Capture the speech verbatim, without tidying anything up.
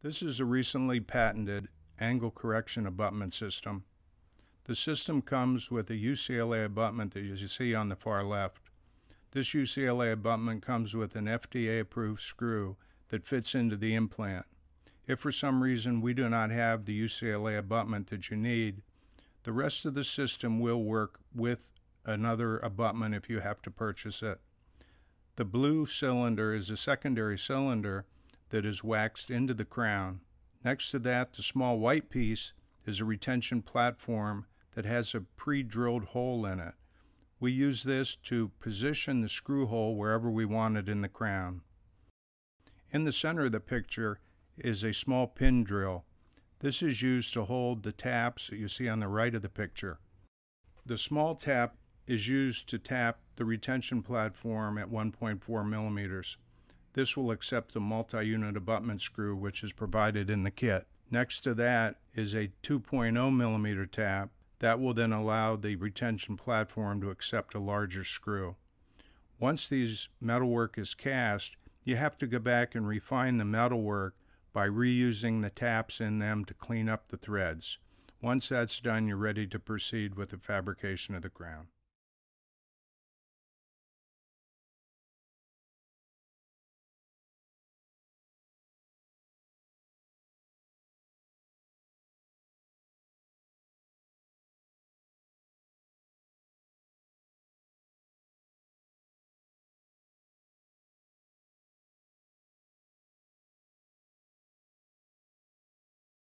This is a recently patented angle correction abutment system. The system comes with a U C L A abutment that you see on the far left. This U C L A abutment comes with an F D A-approved screw that fits into the implant. If for some reason we do not have the U C L A abutment that you need, the rest of the system will work with another abutment if you have to purchase it. The blue cylinder is a secondary cylinder that is waxed into the crown. Next to that, the small white piece is a retention platform that has a pre-drilled hole in it. We use this to position the screw hole wherever we want it in the crown. In the center of the picture is a small pin drill. This is used to hold the taps that you see on the right of the picture. The small tap is used to tap the retention platform at one point four millimeters. This will accept the multi-unit abutment screw, which is provided in the kit. Next to that is a two point zero millimeter tap that will then allow the retention platform to accept a larger screw. Once these metalwork is cast, you have to go back and refine the metalwork by reusing the taps in them to clean up the threads. Once that's done, you're ready to proceed with the fabrication of the crown.